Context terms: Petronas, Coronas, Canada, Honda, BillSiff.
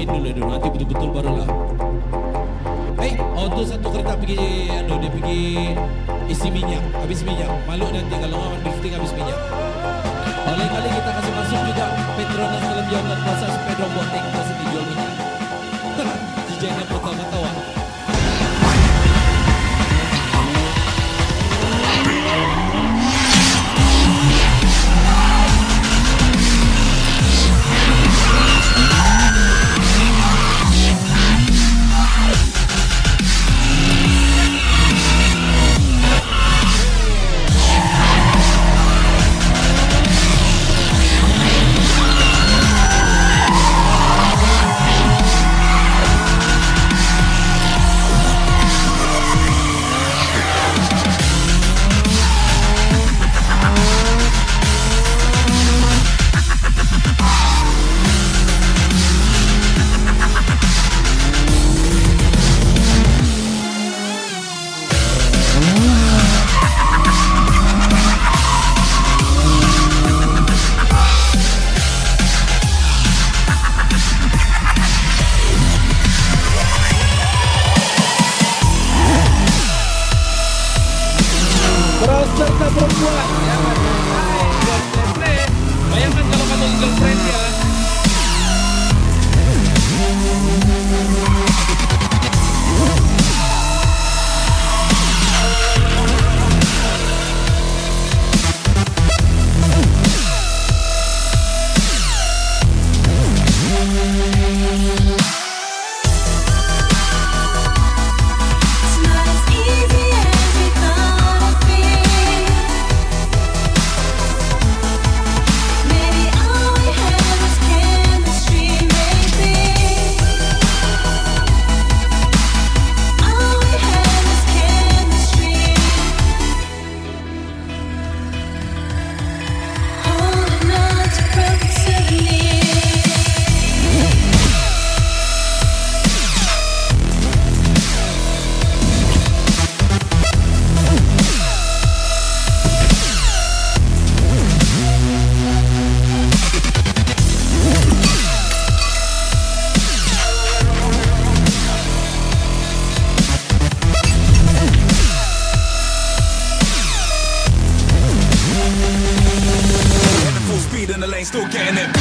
siapin dulu, nanti betul-betul barulah. Auto satu kereta pergi, dia pergi isi minyak, habis minyak. Malu nanti kalau orang drifting habis minyak. Oleh kali kita kasih masuk juga Petronas dalam jawatan kuasa supaya dia buat tank kuasa dijual minyak. Tenang, jijanya pertama-tama. Serta perempuan yang bayangkan kalau kamu girlfriend ya. Still getting it.